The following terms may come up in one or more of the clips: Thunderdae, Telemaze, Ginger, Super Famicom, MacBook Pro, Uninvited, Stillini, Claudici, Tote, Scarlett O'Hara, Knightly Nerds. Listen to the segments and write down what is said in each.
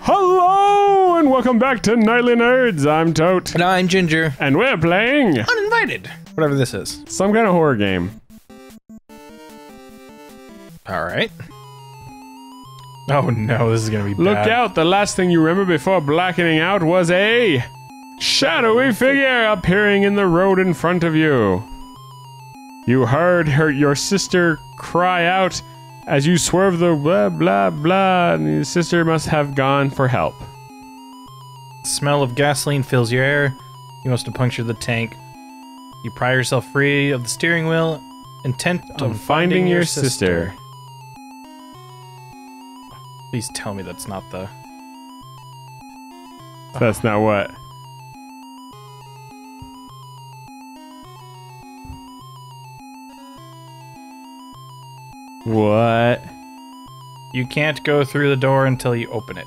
Hello and welcome back to Knightly Nerds. I'm Tote. And I'm Ginger. And we're playing Uninvited. Whatever this is. Some kind of horror game. Alright. Oh no, this is gonna be bad. Look out, the last thing you remember before blackening out was a shadowy figure appearing in the road in front of you. You heard your sister cry out as you swerved the blah blah blah, and your sister must have gone for help. The smell of gasoline fills your air. You must have punctured the tank. You pry yourself free of the steering wheel, intent on finding your sister. Please tell me that's not the... That's not what? What? You can't go through the door until you open it.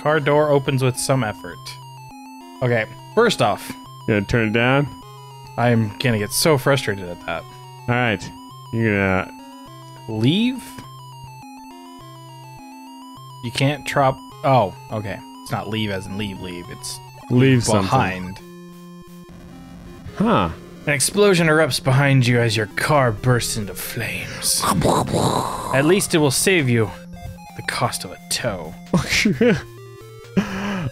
Car door opens with some effort. Okay, first off... You gonna turn it down? I'm gonna get so frustrated at that. Alright, you're gonna... Leave? You can't drop. Oh, okay. It's not leave as in leave, leave. It's leave behind. Huh. An explosion erupts behind you as your car bursts into flames. At least it will save you the cost of a tow.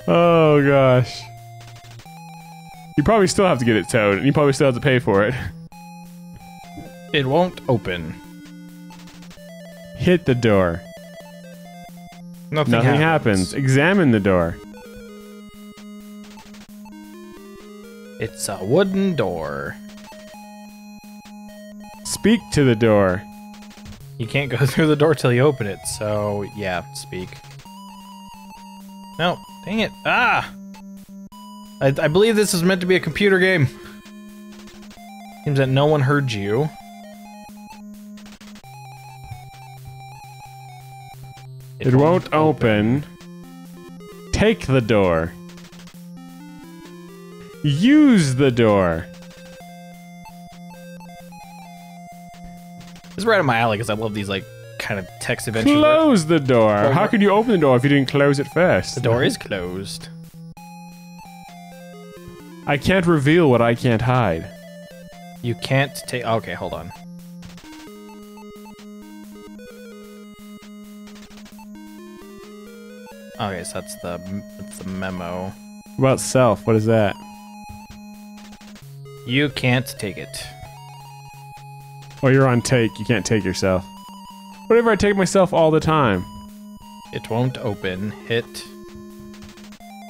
Oh gosh. You probably still have to get it towed, and you probably still have to pay for it. It won't open. Hit the door. Nothing happens. Examine the door. It's a wooden door. Speak to the door. You can't go through the door till you open it, so yeah, speak. No, dang it. Ah! I believe this is meant to be a computer game. Seems that no one heard you. It won't open. Take the door. Use the door. This is right up my alley because I love these, like, kind of text adventures. Close the door. How could you open the door if you didn't close it first? The door is closed. I can't reveal what I can't hide. You can't take... Okay, hold on. Okay, so that's the memo. What about self? What is that? You can't take it. Oh, you're on take. You can't take yourself. Whatever, I take myself all the time. It won't open. Hit.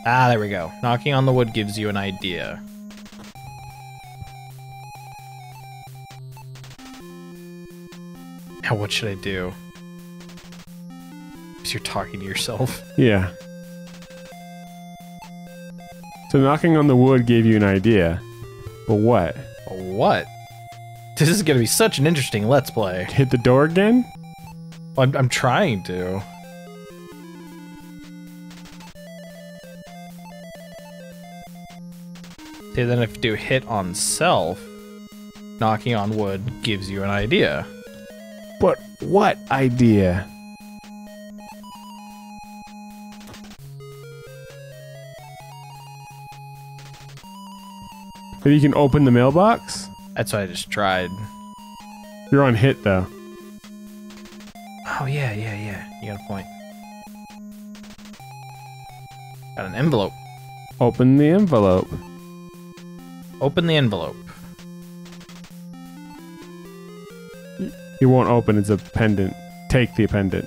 Ah, there we go. Knocking on the wood gives you an idea. Now, what should I do? You're talking to yourself. Yeah. So knocking on the wood gave you an idea. But what? What? This is gonna be such an interesting let's play. Hit the door again? I'm trying to. Okay, then if you do hit on self, knocking on wood gives you an idea. But what idea? Maybe you can open the mailbox? That's what I just tried. You're on hit, though. Oh, yeah. You got a point. Got an envelope. Open the envelope. Open the envelope. It won't open. It's a pendant. Take the pendant.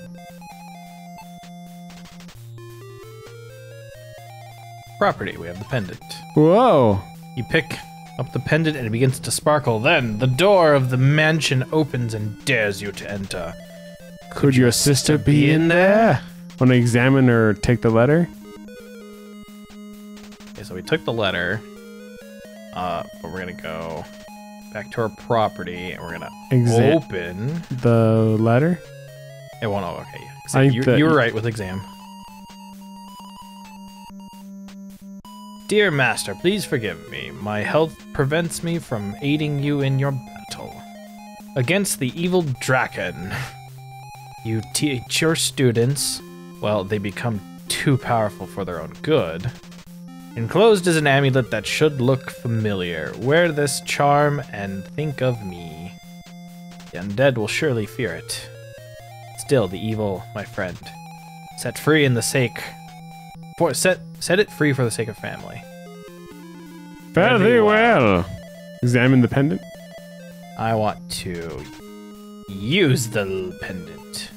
Property. We have the pendant. Whoa. You pick up the pendant and it begins to sparkle. Then the door of the mansion opens and dares you to enter. Could your sister be in there? Want to examine or take the letter? Okay, so we took the letter. But we're gonna go back to our property and we're gonna open the letter. It won't. Oh, okay. So you were right with exam. Dear Master, please forgive me. My health prevents me from aiding you in your battle against the evil dragon. You teach your students, well, they become too powerful for their own good. Enclosed is an amulet that should look familiar. Wear this charm and think of me. The undead will surely fear it. Still, the evil, my friend. Set free in the sake... Set it free for the sake of family. Fairly well. Examine the pendant. I want to use the pendant.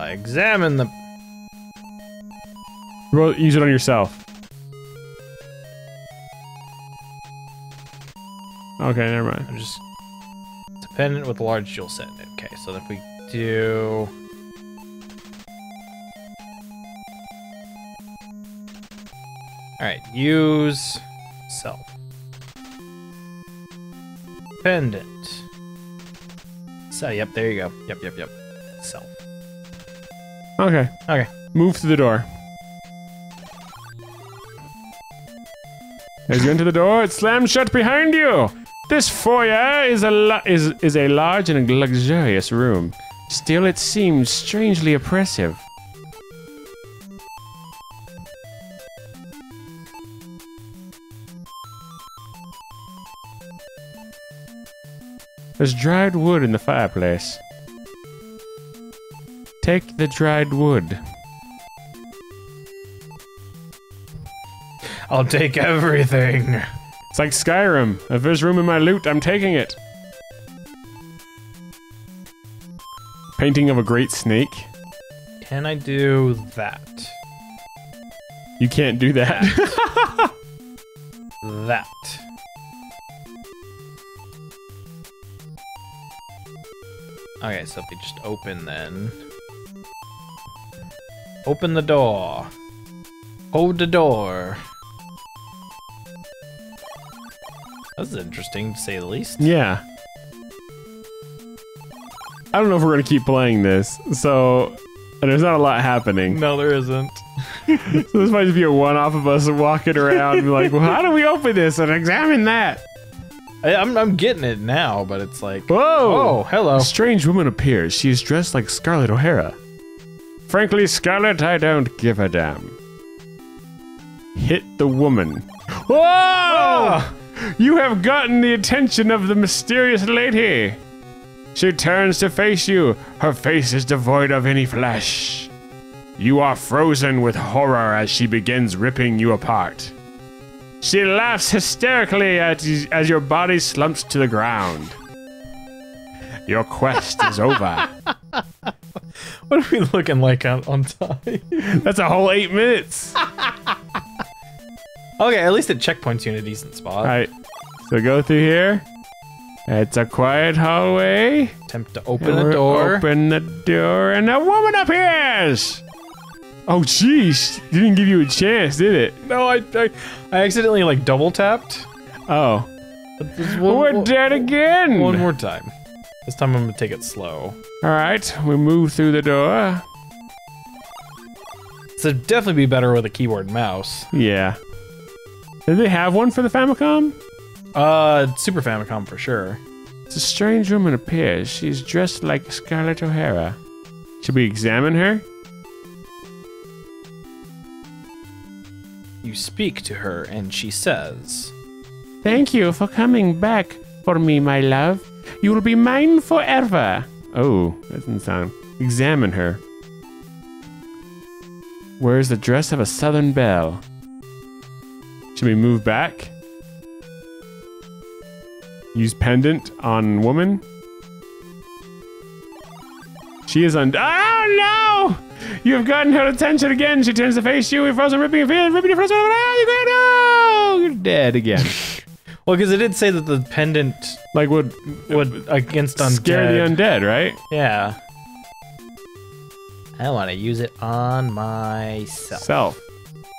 Examine the... Well, use it on yourself. Okay, never mind. I'm just... It's a pendant with a large jewel set in it. Okay, so if we do... Alright, use self. Pendant. So, yep, there you go. Yep. Self. Okay. Move through the door. As you enter the door, it slams shut behind you. This foyer is a large and luxurious room. Still, it seems strangely oppressive. There's dried wood in the fireplace. Take the dried wood. I'll take everything. It's like Skyrim. If there's room in my loot, I'm taking it. Painting of a great snake. Can I do that? You can't do that. That. Okay, so if we just open then. Open the door. Hold the door. That's interesting, to say the least. Yeah. I don't know if we're going to keep playing this, so... And there's not a lot happening. No, there isn't. So this might just be a one-off of us walking around and be like, well, how do we open this and examine that? I'm getting it now, but it's like... Whoa! Oh, hello. A strange woman appears. She is dressed like Scarlett O'Hara. Frankly, Scarlett, I don't give a damn. Hit the woman. Whoa! Oh! You have gotten the attention of the mysterious lady. She turns to face you. Her face is devoid of any flesh. You are frozen with horror as she begins ripping you apart. She laughs hysterically as your body slumps to the ground. Your quest is over. What are we looking like on time? That's a whole 8 minutes. Okay, at least at checkpoints you're in a decent spot. All right, so go through here. It's a quiet hallway. Attempt to open the door. Open the door, and a woman appears! Oh, jeez. Didn't give you a chance, did it? No, I accidentally, like, double-tapped. Oh. We're dead again! One more time. This time I'm gonna take it slow. All right, we move through the door. So it'd definitely be better with a keyboard and mouse. Yeah. Did they have one for the Famicom? Super Famicom for sure. It's a strange woman appears. She's dressed like Scarlett O'Hara. Should we examine her? You speak to her, and she says, "Thank you for coming back for me, my love. You will be mine forever." Oh, that doesn't sound... Examine her. Wears the dress of a southern belle. Should we move back? Use pendant on woman. She is on. Oh no! You have gotten her attention again. She turns to face you. You're frozen, ripping your frozen. Oh, you're dead again. Well, because it did say that the pendant like would against undead. Scare the undead, right? Yeah. I want to use it on myself. Self.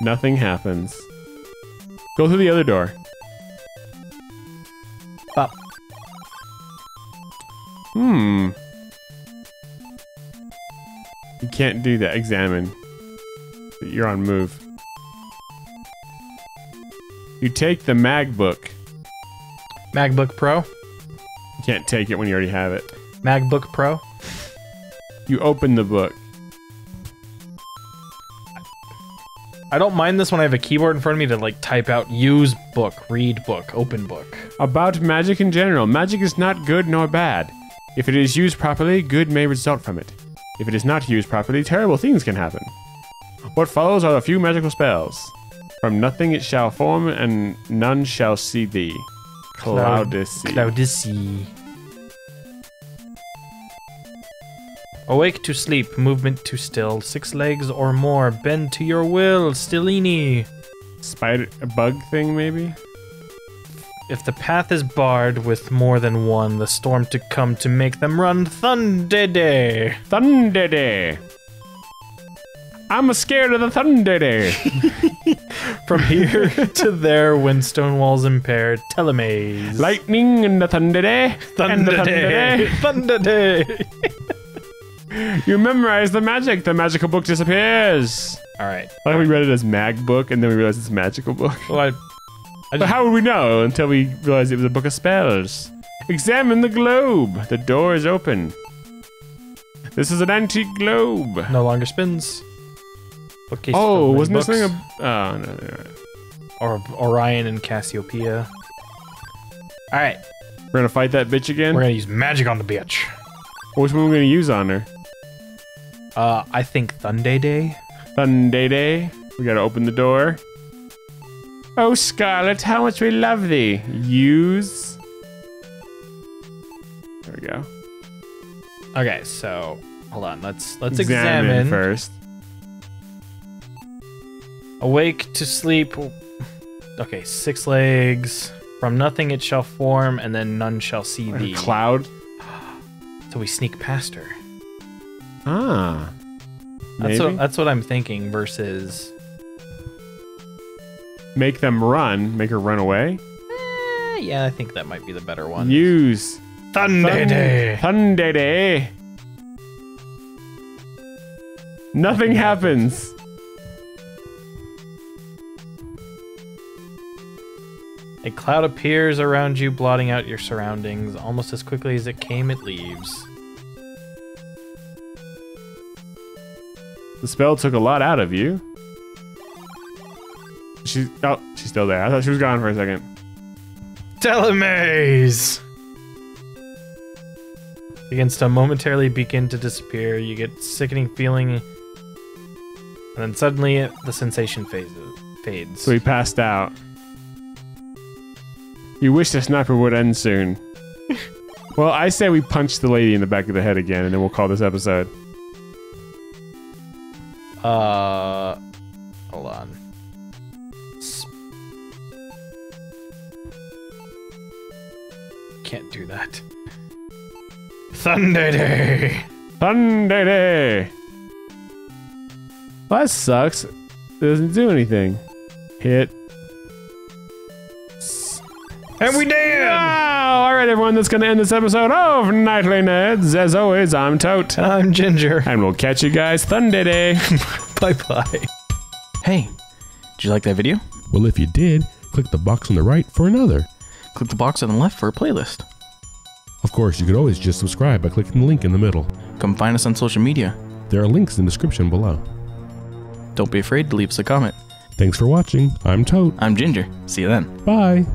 Nothing happens. Go through the other door. Up. You can't do that. Examine. So you're on move. You take the MacBook. MacBook Pro? You can't take it when you already have it. MacBook Pro? You open the book. I don't mind this when I have a keyboard in front of me to like type out use book, read book, open book. About magic in general. Magic is not good nor bad. If it is used properly, good may result from it. If it is not used properly, terrible things can happen. What follows are a few magical spells. From nothing it shall form, and none shall see thee. Claudici. Claudici. Awake to sleep, movement to still, 6 legs or more, bend to your will, Stillini. Spider, a bug thing maybe? If the path is barred with more than one, the storm to come to make them run, Thunderdae. Thunderdae. I'm scared of the Thunderdae. From here to there when stone walls impair, Telemaze. Lightning and the Thunderdae. Thunderdae. Thunderdae. You memorize the magic. The magical book disappears. All right. Like we read it as mag book, and then we realized it's a magical book. Well, but how would we know until we realized it was a book of spells? Examine the globe. The door is open. This is an antique globe. No longer spins. Bookcase. Oh, wasn't this thing a? Oh no, no. Or Orion and Cassiopeia. All right. We're gonna fight that bitch again. We're gonna use magic on the bitch. Which one are we gonna use on her? I think Thunderdae. Thunderdae. We gotta open the door. Oh, Scarlett, how much we love thee. Use. There we go. Okay, so hold on. Let's examine first. Awake to sleep. Okay, 6 legs. From nothing it shall form, and then none shall see thee. Cloud. So we sneak past her. Ah, maybe? That's what I'm thinking. Versus, make them run, make her run away. Yeah, I think that might be the better one. Use Thunderdae. Thunderdae. Nothing happens. A cloud appears around you, blotting out your surroundings. Almost as quickly as it came, it leaves. The spell took a lot out of you. She's still there. I thought she was gone for a second. Telemaze! Begins to momentarily begin to disappear. You get a sickening feeling, and then suddenly the sensation fades. So he passed out. You wish the sniper would end soon. Well, I say we punch the lady in the back of the head again, and then we'll call this episode. Hold on. Can't do that. Thunderdae! Thunderdae! Well, that sucks. It doesn't do anything. Hit. And we did! Oh, alright everyone, that's gonna end this episode of Knightly Nerds. As always, I'm Tote. I'm Ginger. And we'll catch you guys Thunderdae. Bye-bye. Hey, did you like that video? Well, if you did, click the box on the right for another. Click the box on the left for a playlist. Of course, you could always just subscribe by clicking the link in the middle. Come find us on social media. There are links in the description below. Don't be afraid to leave us a comment. Thanks for watching. I'm Tote. I'm Ginger. See you then. Bye.